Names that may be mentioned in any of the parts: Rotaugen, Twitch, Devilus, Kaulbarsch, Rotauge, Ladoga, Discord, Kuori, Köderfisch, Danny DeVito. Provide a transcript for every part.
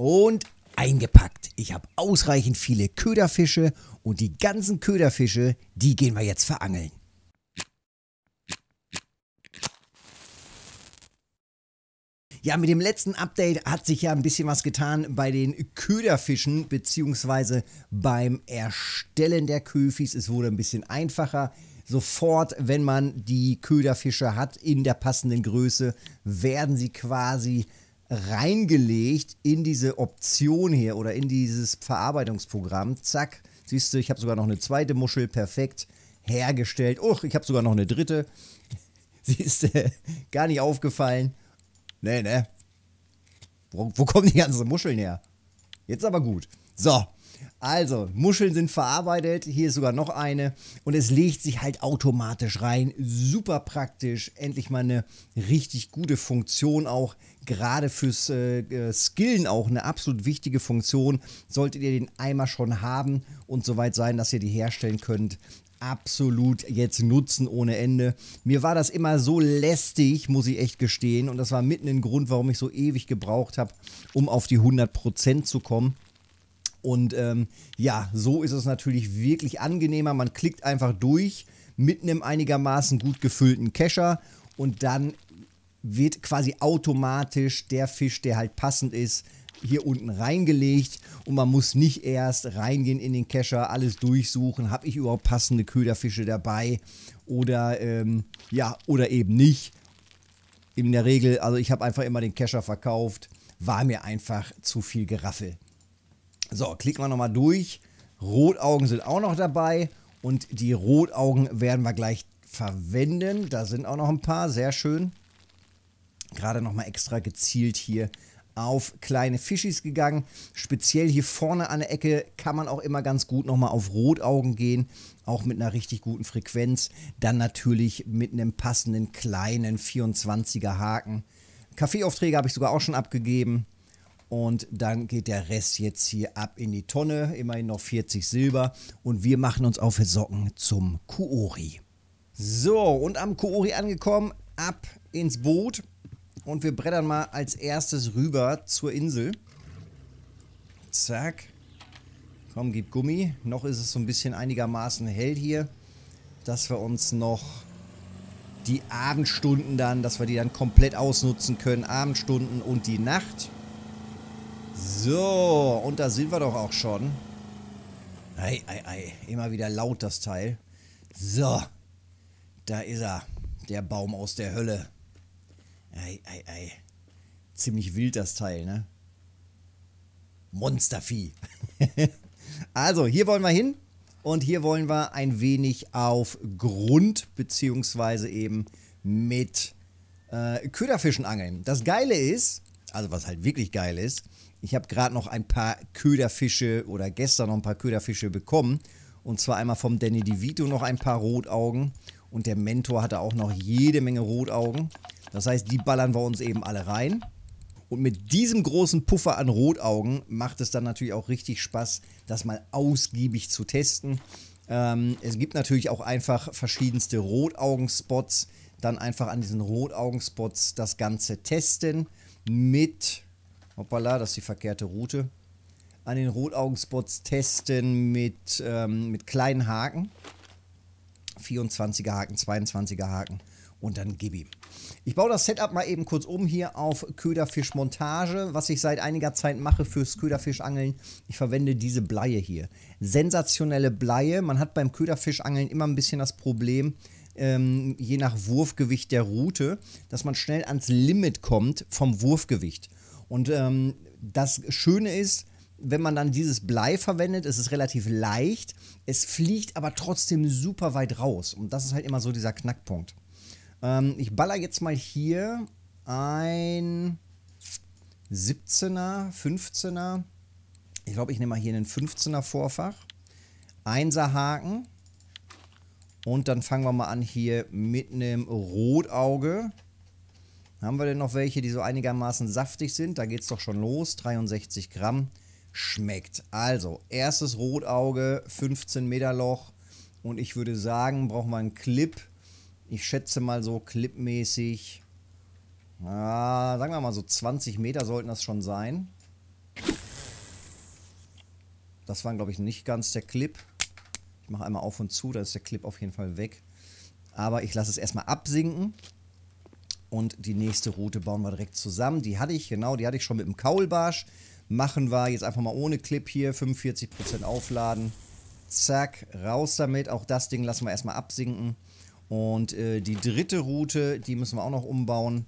und eingepackt. Ich habe ausreichend viele Köderfische und die ganzen Köderfische, die gehen wir jetzt verangeln. Ja, mit dem letzten Update hat sich ja ein bisschen was getan bei den Köderfischen bzw. beim Erstellen der Köfis. Es wurde ein bisschen einfacher. Sofort, wenn man die Köderfische hat in der passenden Größe, werden sie quasi reingelegt in diese Option hier oder in dieses Verarbeitungsprogramm. Zack, siehst du, ich habe sogar noch eine zweite Muschel perfekt hergestellt. Och, ich habe sogar noch eine dritte. Siehst du, gar nicht aufgefallen. Nee, ne? Wo kommen die ganzen Muscheln her? Jetzt aber gut. So, also, Muscheln sind verarbeitet. Hier ist sogar noch eine. Und es legt sich halt automatisch rein. Super praktisch. Endlich mal eine richtig gute Funktion auch. Gerade fürs Skillen auch eine absolut wichtige Funktion. Solltet ihr den Eimer schon haben und soweit sein, dass ihr die herstellen könnt. Absolut jetzt nutzen ohne Ende. Mir war das immer so lästig, muss ich echt gestehen. Und das war mitten ein Grund, warum ich so ewig gebraucht habe, um auf die 100% zu kommen. Und ja, so ist es natürlich wirklich angenehmer. Man klickt einfach durch mit einem einigermaßen gut gefüllten Kescher und dann wird quasi automatisch der Fisch, der halt passend ist, hier unten reingelegt und man muss nicht erst reingehen in den Kescher, alles durchsuchen, habe ich überhaupt passende Köderfische dabei oder ja, oder eben nicht. In der Regel, also ich habe einfach immer den Kescher verkauft, war mir einfach zu viel Geraffel. So, klicken wir nochmal durch. Rotaugen sind auch noch dabei und die Rotaugen werden wir gleich verwenden. Da sind auch noch ein paar, sehr schön. Gerade nochmal extra gezielt hier auf kleine Fischis gegangen. Speziell hier vorne an der Ecke kann man auch immer ganz gut nochmal auf Rotaugen gehen. Auch mit einer richtig guten Frequenz. Dann natürlich mit einem passenden kleinen 24er Haken. Kaffeeaufträge habe ich sogar auch schon abgegeben. Und dann geht der Rest jetzt hier ab in die Tonne. Immerhin noch 40 Silber. Und wir machen uns auf Socken zum Kuori. So, und am Kuori angekommen. Ab ins Boot. Und wir brettern mal als erstes rüber zur Insel. Zack. Komm, gib Gummi. Noch ist es so ein bisschen einigermaßen hell hier. Dass wir uns noch die Abendstunden dann, dass wir die dann komplett ausnutzen können. Abendstunden und die Nacht. So, und da sind wir doch auch schon. Ei, ei, ei. Immer wieder laut das Teil. So, da ist er. Der Baum aus der Hölle. Ei, ei, ei. Ziemlich wild das Teil, ne? Monstervieh. Also, hier wollen wir hin. Und hier wollen wir ein wenig auf Grund, beziehungsweise eben mit Köderfischen angeln. Das Geile ist, also was halt wirklich geil ist, ich habe gerade noch ein paar Köderfische oder gestern noch ein paar Köderfische bekommen. Und zwar einmal vom Danny DeVito noch ein paar Rotaugen. Und der Mentor hatte auch noch jede Menge Rotaugen. Das heißt, die ballern wir uns eben alle rein. Und mit diesem großen Puffer an Rotaugen macht es dann natürlich auch richtig Spaß, das mal ausgiebig zu testen. Es gibt natürlich auch einfach verschiedenste Rotaugenspots. Dann einfach an diesen Rotaugenspots das Ganze testen mit, hoppala, das ist die verkehrte Route, an den Rotaugenspots testen mit kleinen Haken. 24er Haken, 22er Haken. Und dann gib ihm. Ich baue das Setup mal eben kurz um hier auf Köderfischmontage, was ich seit einiger Zeit mache fürs Köderfischangeln. Ich verwende diese Bleie hier. Sensationelle Bleie. Man hat beim Köderfischangeln immer ein bisschen das Problem, je nach Wurfgewicht der Rute, dass man schnell ans Limit kommt vom Wurfgewicht. Und das Schöne ist, wenn man dann dieses Blei verwendet, ist es relativ leicht. Es fliegt aber trotzdem super weit raus. Und das ist halt immer so dieser Knackpunkt. Ich baller jetzt mal hier ein 17er, 15er. Ich glaube, ich nehme mal hier einen 15er Vorfach. 1er Haken. Und dann fangen wir mal an hier mit einem Rotauge. Haben wir denn noch welche, die so einigermaßen saftig sind? Da geht es doch schon los. 63 Gramm. Schmeckt. Also, erstes Rotauge, 15 Meter Loch. Und ich würde sagen, brauchen wir einen Clip. Ich schätze mal so clipmäßig, sagen wir mal so 20 Meter sollten das schon sein. Das war, glaube ich, nicht ganz der Clip. Ich mache einmal auf und zu, da ist der Clip auf jeden Fall weg. Aber ich lasse es erstmal absinken. Und die nächste Route bauen wir direkt zusammen. Die hatte ich, genau, die hatte ich schon mit dem Kaulbarsch. Machen wir jetzt einfach mal ohne Clip hier. 45% aufladen. Zack, raus damit. Auch das Ding lassen wir erstmal absinken. Und die dritte Route, die müssen wir auch noch umbauen.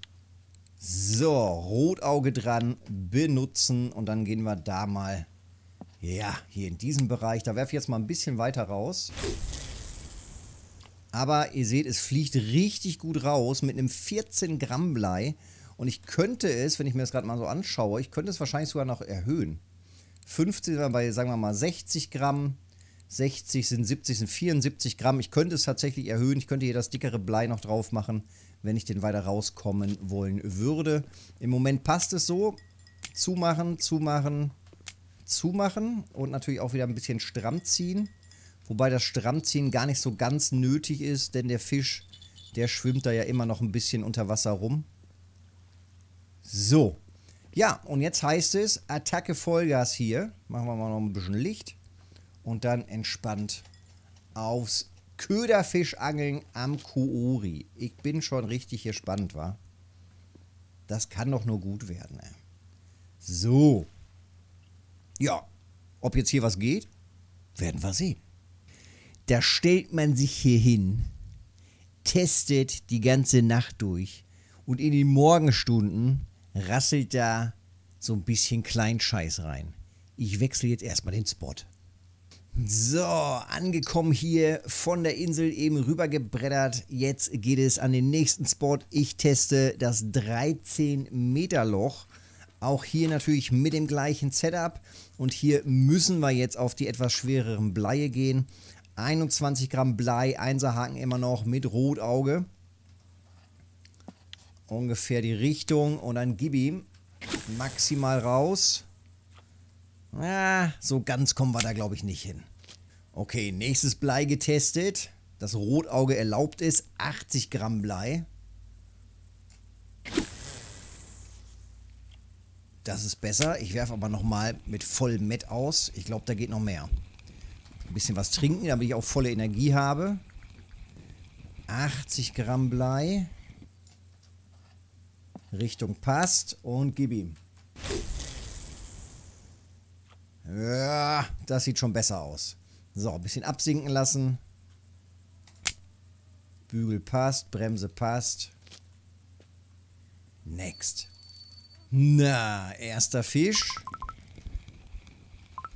So, Rotauge dran, benutzen. Und dann gehen wir da mal, ja, hier in diesem Bereich. Da werfe ich jetzt mal ein bisschen weiter raus. Aber ihr seht, es fliegt richtig gut raus mit einem 14 Gramm Blei. Und ich könnte es, wenn ich mir das gerade mal so anschaue, ich könnte es wahrscheinlich sogar noch erhöhen. 15 sind wir bei, sagen wir mal, 60 Gramm. 60 sind 70, sind 74 Gramm. Ich könnte es tatsächlich erhöhen. Ich könnte hier das dickere Blei noch drauf machen, wenn ich den weiter rauskommen wollen würde. Im Moment passt es so. Zumachen, zumachen, zumachen. Und natürlich auch wieder ein bisschen stramm ziehen. Wobei das Strammziehen gar nicht so ganz nötig ist, denn der Fisch, der schwimmt da ja immer noch ein bisschen unter Wasser rum. So. Ja, und jetzt heißt es, Attacke Vollgas hier. Machen wir mal noch ein bisschen Licht. Und dann entspannt aufs Köderfischangeln am Kuori. Ich bin schon richtig gespannt, wa? Das kann doch nur gut werden, ey. So. Ja, ob jetzt hier was geht, werden wir sehen. Da stellt man sich hier hin, testet die ganze Nacht durch und in den Morgenstunden rasselt da so ein bisschen Kleinscheiß rein. Ich wechsle jetzt erstmal den Spot. So, angekommen hier von der Insel, eben rüber gebreddert. Jetzt geht es an den nächsten Spot. Ich teste das 13 Meter Loch. Auch hier natürlich mit dem gleichen Setup. Und hier müssen wir jetzt auf die etwas schwereren Bleie gehen. 21 Gramm Blei, 1er Haken immer noch mit Rotauge. Ungefähr die Richtung und dann gib ihm maximal raus. Ah, so ganz kommen wir da, glaube ich, nicht hin. Okay, nächstes Blei getestet. Das Rotauge erlaubt ist. 80 Gramm Blei. Das ist besser. Ich werfe aber nochmal mit vollem Met aus. Ich glaube, da geht noch mehr. Ein bisschen was trinken, damit ich auch volle Energie habe. 80 Gramm Blei. Richtung passt und gib ihm. Ja, das sieht schon besser aus. So, ein bisschen absinken lassen. Bügel passt, Bremse passt. Next. Na, erster Fisch.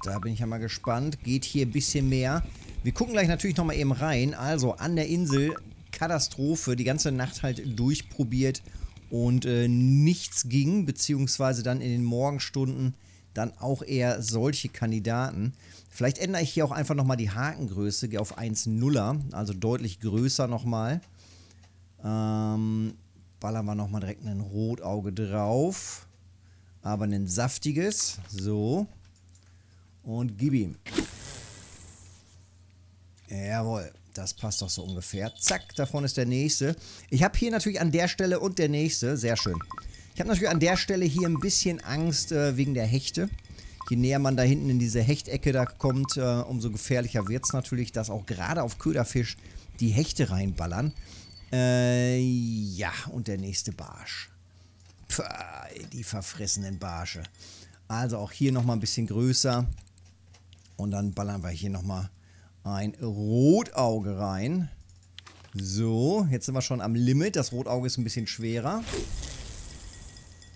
Da bin ich ja mal gespannt. Geht hier ein bisschen mehr. Wir gucken gleich natürlich nochmal eben rein. Also an der Insel, Katastrophe. Die ganze Nacht halt durchprobiert und nichts ging. Beziehungsweise dann in den Morgenstunden dann auch eher solche Kandidaten. Vielleicht ändere ich hier auch einfach nochmal die Hakengröße, gehe auf 1,0er, also deutlich größer nochmal. Ballern wir nochmal direkt ein Rotauge drauf, aber ein saftiges, so, und gib ihm. Jawohl, das passt doch so ungefähr. Zack, davon ist der nächste. Ich habe hier natürlich an der Stelle und der nächste, sehr schön. Ich habe natürlich an der Stelle hier ein bisschen Angst wegen der Hechte. Je näher man da hinten in diese Hechtecke da kommt, umso gefährlicher wird es natürlich, dass auch gerade auf Köderfisch die Hechte reinballern. Ja, und der nächste Barsch. Puh, die verfressenen Barsche. Also auch hier nochmal ein bisschen größer. Und dann ballern wir hier nochmal ein Rotauge rein. So, jetzt sind wir schon am Limit. Das Rotauge ist ein bisschen schwerer.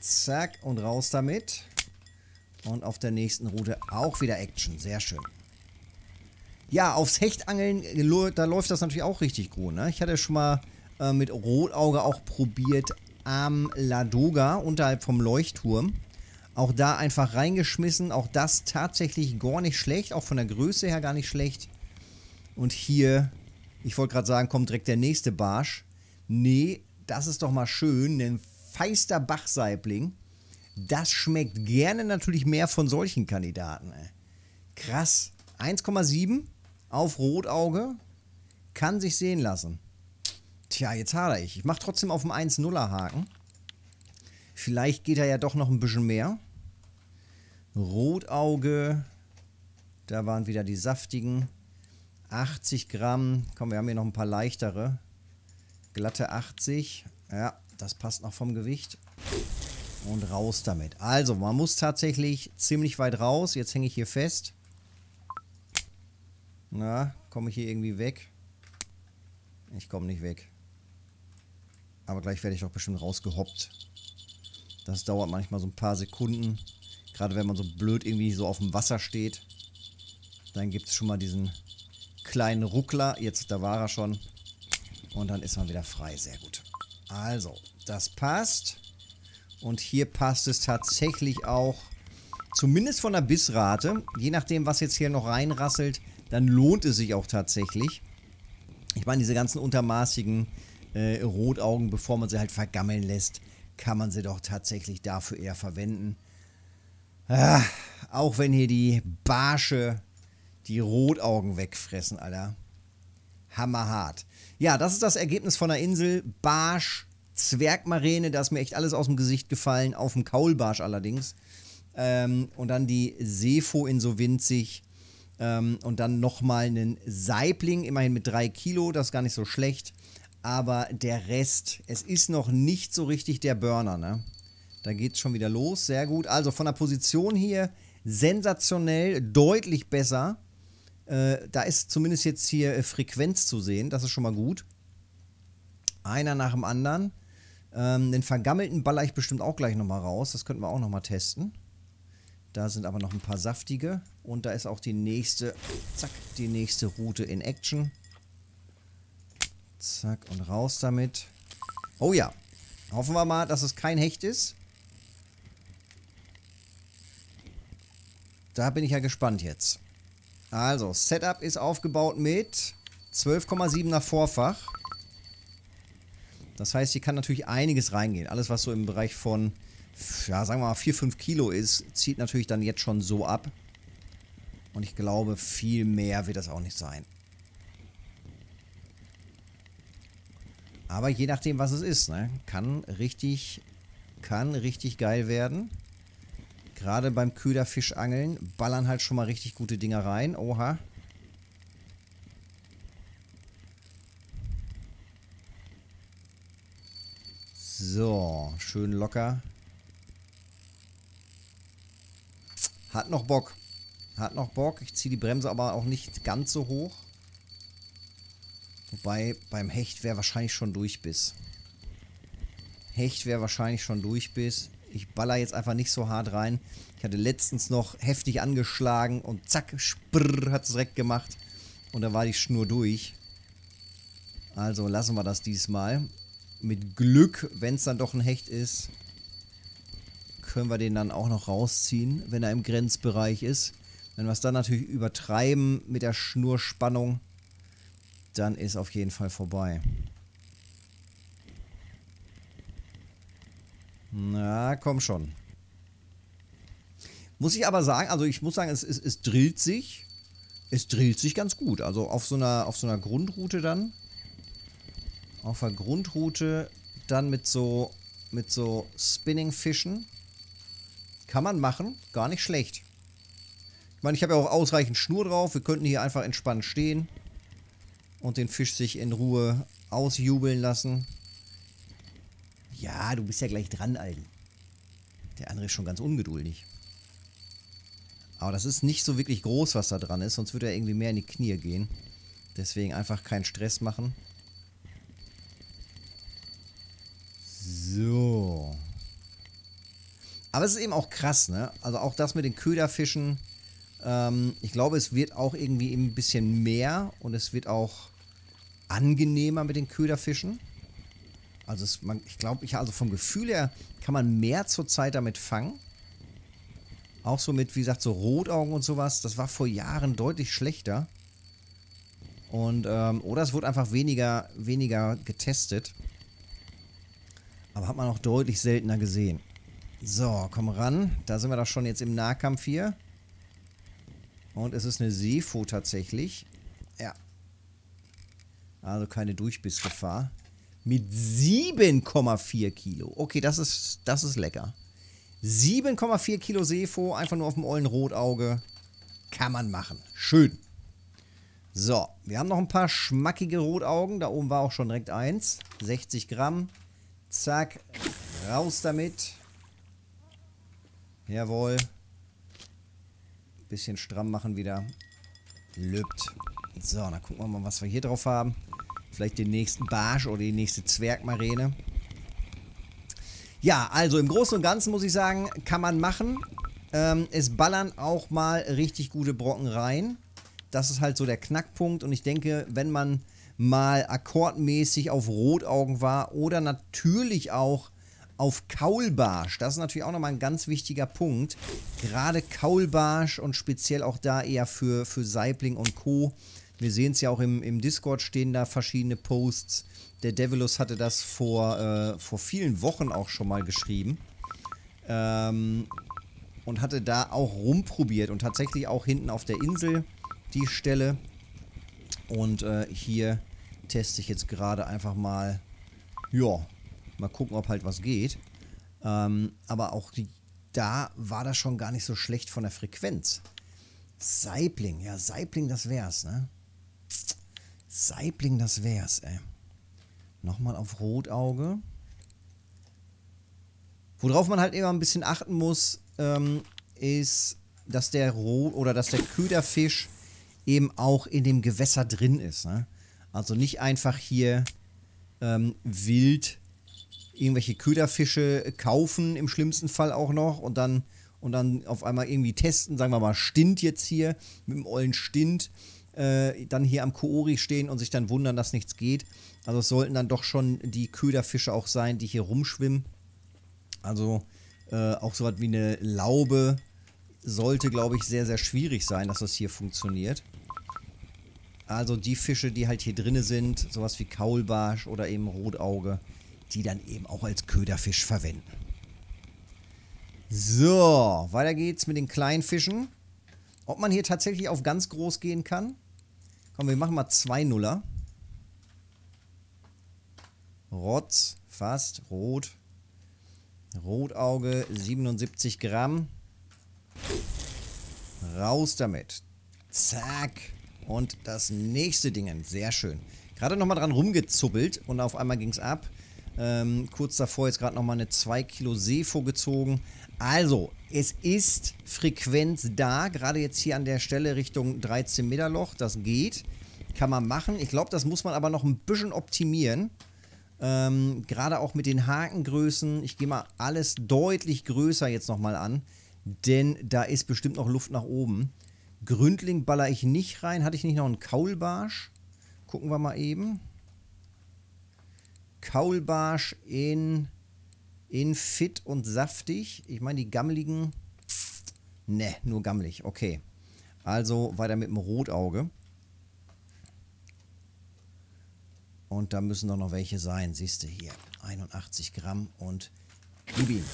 Zack und raus damit. Und auf der nächsten Route auch wieder Action. Sehr schön. Ja, aufs Hechtangeln, da läuft das natürlich auch richtig gut. Ne? Ich hatte schon mal mit Rotauge auch probiert am Ladoga, unterhalb vom Leuchtturm. Auch da einfach reingeschmissen. Auch das tatsächlich gar nicht schlecht. Auch von der Größe her gar nicht schlecht. Und hier, ich wollte gerade sagen, kommt direkt der nächste Barsch. Nee, das ist doch mal schön, denn feister Bachsaibling. Das schmeckt gerne natürlich mehr von solchen Kandidaten. Ey. Krass. 1,7 auf Rotauge. Kann sich sehen lassen. Tja, jetzt hadere ich. Ich mache trotzdem auf dem 1,0er Haken. Vielleicht geht er ja doch noch ein bisschen mehr. Rotauge. Da waren wieder die saftigen. 80 Gramm. Komm, wir haben hier noch ein paar leichtere. Glatte 80. Ja, das passt noch vom Gewicht. Und raus damit. Also, man muss tatsächlich ziemlich weit raus. Jetzt hänge ich hier fest. Na, komme ich hier irgendwie weg? Ich komme nicht weg. Aber gleich werde ich doch bestimmt rausgehoppt. Das dauert manchmal so ein paar Sekunden. Gerade wenn man so blöd irgendwie so auf dem Wasser steht. Dann gibt es schon mal diesen kleinen Ruckler. Jetzt, da war er schon. Und dann ist man wieder frei. Sehr gut. Also, das passt. Und hier passt es tatsächlich auch, zumindest von der Bissrate, je nachdem, was jetzt hier noch reinrasselt, dann lohnt es sich auch tatsächlich. Ich meine, diese ganzen untermaßigen Rotaugen, bevor man sie halt vergammeln lässt, kann man sie doch tatsächlich dafür eher verwenden. Ah, auch wenn hier die Barsche die Rotaugen wegfressen, Alter. Hammerhart. Ja, das ist das Ergebnis von der Insel. Barsch, Zwergmaräne, da ist mir echt alles aus dem Gesicht gefallen, auf dem Kaulbarsch allerdings. Und dann die Seefo in so winzig. Und dann nochmal einen Saibling, immerhin mit 3 Kilo, das ist gar nicht so schlecht. Aber der Rest, es ist noch nicht so richtig der Burner, ne? Da geht es schon wieder los, sehr gut. Also von der Position hier sensationell, deutlich besser. Da ist zumindest jetzt hier Frequenz zu sehen, das ist schon mal gut. Einer nach dem anderen. Den vergammelten baller ich bestimmt auch gleich nochmal raus. Das könnten wir auch nochmal testen. Da sind aber noch ein paar saftige. Und da ist auch die nächste, zack, die nächste Route in Action. Zack und raus damit. Oh ja, hoffen wir mal, dass es kein Hecht ist. Da bin ich ja gespannt jetzt. Also, Setup ist aufgebaut mit 12,7er Vorfach. Das heißt, hier kann natürlich einiges reingehen. Alles, was so im Bereich von, ja, sagen wir mal 4, 5 Kilo ist, zieht natürlich dann jetzt schon so ab. Und ich glaube, viel mehr wird das auch nicht sein. Aber je nachdem, was es ist, ne? Kann richtig geil werden. Gerade beim Köderfischangeln ballern halt schon mal richtig gute Dinger rein. Oha. So, schön locker. Hat noch Bock. Hat noch Bock. Ich ziehe die Bremse aber auch nicht ganz so hoch. Wobei, beim Hecht wäre wahrscheinlich schon Durchbiss. Ich baller jetzt einfach nicht so hart rein. Ich hatte letztens noch heftig angeschlagen und zack, sprrr, hat es direkt gemacht. Und da war die Schnur durch. Also lassen wir das diesmal. Mit Glück, wenn es dann doch ein Hecht ist, können wir den dann auch noch rausziehen, wenn er im Grenzbereich ist. Wenn wir es dann natürlich übertreiben mit der Schnurspannung, dann ist auf jeden Fall vorbei. Na, komm schon. Muss ich aber sagen, also ich muss sagen, es drillt sich. Es drillt sich ganz gut. Also auf so einer Grundroute dann. Auf der Grundroute dann mit so Spinning-Fischen. Kann man machen. Gar nicht schlecht. Ich meine, ich habe ja auch ausreichend Schnur drauf. Wir könnten hier einfach entspannt stehen. Und den Fisch sich in Ruhe ausjubeln lassen. Ja, du bist ja gleich dran, Alten. Der andere ist schon ganz ungeduldig. Aber das ist nicht so wirklich groß, was da dran ist. Sonst würde er irgendwie mehr in die Knie gehen. Deswegen einfach keinen Stress machen. So. Aber es ist eben auch krass, ne? Also auch das mit den Köderfischen. Ich glaube, es wird auch irgendwie eben ein bisschen mehr. Und es wird auch angenehmer mit den Köderfischen. Also ich glaube, vom Gefühl her kann man mehr zurzeit damit fangen. Auch so mit, wie gesagt, so Rotaugen und sowas. Das war vor Jahren deutlich schlechter. Und, oder es wurde einfach weniger getestet. Aber hat man auch deutlich seltener gesehen. So, komm ran. Da sind wir doch schon jetzt im Nahkampf hier. Und es ist eine Seefo tatsächlich. Ja. Also keine Durchbissgefahr. Mit 7,4 Kilo. Okay, das ist lecker. 7,4 Kilo Seefo, einfach nur auf dem ollen Rotauge. Kann man machen. Schön. So, wir haben noch ein paar schmackige Rotaugen. Da oben war auch schon direkt eins. 60 Gramm. Zack. Raus damit. Jawohl. Bisschen stramm machen wieder. Lübt. So, dann gucken wir mal, was wir hier drauf haben. Vielleicht den nächsten Barsch oder die nächste Zwergmarene. Ja, also im Großen und Ganzen muss ich sagen, kann man machen. Es ballern auch mal richtig gute Brocken rein. Das ist halt so der Knackpunkt. Und ich denke, wenn man mal akkordmäßig auf Rotaugen war oder natürlich auch auf Kaulbarsch, das ist natürlich auch nochmal ein ganz wichtiger Punkt. Gerade Kaulbarsch und speziell auch da eher für Saibling und Co. Wir sehen es ja auch im Discord stehen da verschiedene Posts. Der Devilus hatte das vor vielen Wochen auch schon mal geschrieben. Und hatte da auch rumprobiert. Und tatsächlich auch hinten auf der Insel die Stelle. Und hier teste ich jetzt gerade einfach mal. Ja, mal gucken, ob halt was geht. Aber auch da war das schon gar nicht so schlecht von der Frequenz. Saibling, ja, Saibling, das wär's, ne? Saibling, das wär's, ey. Nochmal auf Rotauge. Worauf man halt immer ein bisschen achten muss, ist, dass der Köderfisch eben auch in dem Gewässer drin ist, ne? Also nicht einfach hier wild irgendwelche Köderfische kaufen, im schlimmsten Fall auch noch, und dann auf einmal irgendwie testen, sagen wir mal Stint jetzt hier, mit dem ollen Stint, dann hier am Kuori stehen und sich dann wundern, dass nichts geht. Also es sollten dann doch schon die Köderfische auch sein, die hier rumschwimmen. Also auch sowas wie eine Laube sollte, glaube ich, sehr, sehr schwierig sein, dass das hier funktioniert. Also die Fische, die halt hier drin sind, sowas wie Kaulbarsch oder eben Rotauge, die dann eben auch als Köderfisch verwenden. So, weiter geht's mit den kleinen Fischen. Ob man hier tatsächlich auf ganz groß gehen kann? Komm, wir machen mal 2 Nuller. Rotz, fast, rot. Rotauge, 77 Gramm. Raus damit. Zack. Und das nächste Ding, sehr schön. Gerade nochmal dran rumgezuppelt und auf einmal ging's ab. Kurz davor jetzt gerade nochmal eine 2 Kilo Seefo gezogen. Also, es ist Frequenz da, gerade jetzt hier an der Stelle Richtung 13 Meter Loch, das geht, kann man machen. Ich glaube, das muss man aber noch ein bisschen optimieren, gerade auch mit den Hakengrößen. Ich gehe mal alles deutlich größer jetzt nochmal an, denn da ist bestimmt noch Luft nach oben. Gründling baller ich nicht rein, hatte ich nicht noch einen Kaulbarsch? Gucken wir mal eben. Kaulbarsch in fit und saftig. Ich meine, die gammeligen... Ne, nur gammelig. Okay. Also weiter mit dem Rotauge. Und da müssen doch noch welche sein. Siehst du hier. 81 Gramm und gib ihm.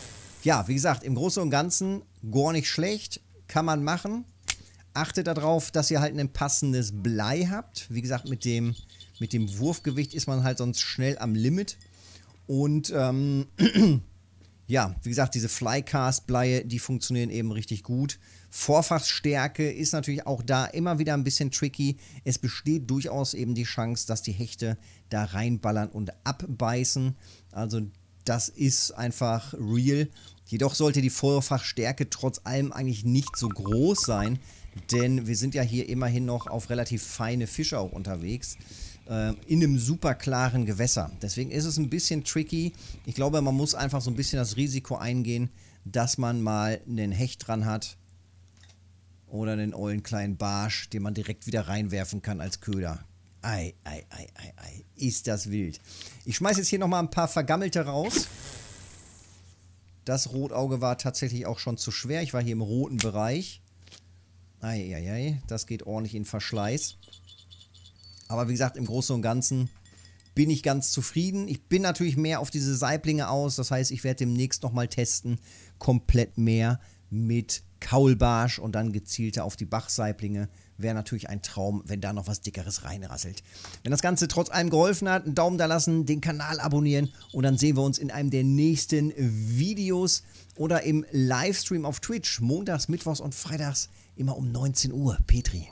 Ja, wie gesagt, im Großen und Ganzen gar nicht schlecht. Kann man machen. Achtet darauf, dass ihr halt ein passendes Blei habt. Wie gesagt, mit dem Wurfgewicht ist man halt sonst schnell am Limit. Und ja, wie gesagt, diese Flycast-Bleie, die funktionieren eben richtig gut. Vorfachsstärke ist natürlich auch da immer wieder ein bisschen tricky. Es besteht durchaus eben die Chance, dass die Hechte da reinballern und abbeißen. Also das ist einfach real. Jedoch sollte die Vorfachstärke trotz allem eigentlich nicht so groß sein, denn wir sind ja hier immerhin noch auf relativ feine Fische auch unterwegs. In einem super klaren Gewässer. Deswegen ist es ein bisschen tricky. Ich glaube, man muss einfach so ein bisschen das Risiko eingehen, dass man mal einen Hecht dran hat oder einen ollen kleinen Barsch, den man direkt wieder reinwerfen kann als Köder. Ei, ei, ei, ei, ei. Ist das wild. Ich schmeiße jetzt hier nochmal ein paar Vergammelte raus. Das Rotauge war tatsächlich auch schon zu schwer. Ich war hier im roten Bereich. Ei, ei, ei. Das geht ordentlich in Verschleiß. Aber wie gesagt, im Großen und Ganzen bin ich ganz zufrieden. Ich bin natürlich mehr auf diese Saiblinge aus. Das heißt, ich werde demnächst nochmal testen. Komplett mehr mit Kaulbarsch und dann gezielter auf die Bachsaiblinge. Wäre natürlich ein Traum, wenn da noch was Dickeres reinrasselt. Wenn das Ganze trotz allem geholfen hat, einen Daumen da lassen, den Kanal abonnieren und dann sehen wir uns in einem der nächsten Videos oder im Livestream auf Twitch. Montags, mittwochs und freitags immer um 19 Uhr. Petri.